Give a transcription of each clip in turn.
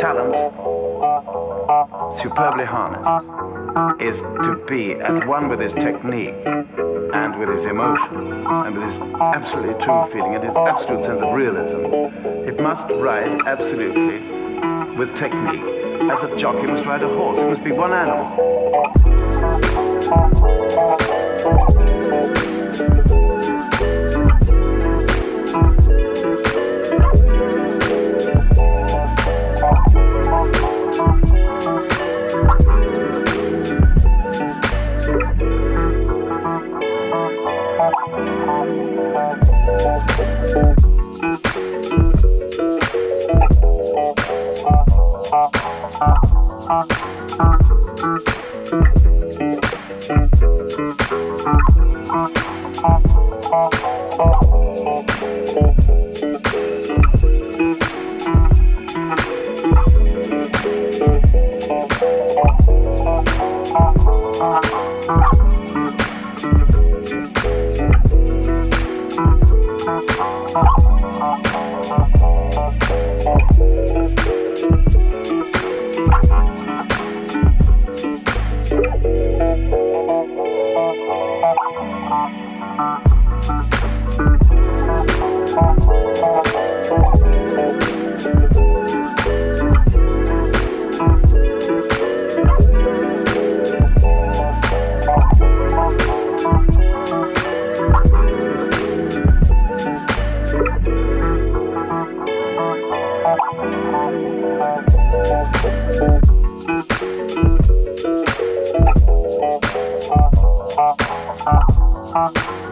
talent, superbly harnessed, is to be at one with his technique and with his emotion and with his absolutely true feeling and his absolute sense of realism. It must ride absolutely with technique as a jockey must ride a horse. It must be one animal.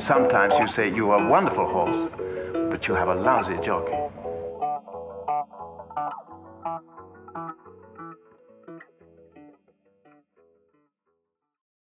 Sometimes you say you are a wonderful horse, but you have a lousy jockey.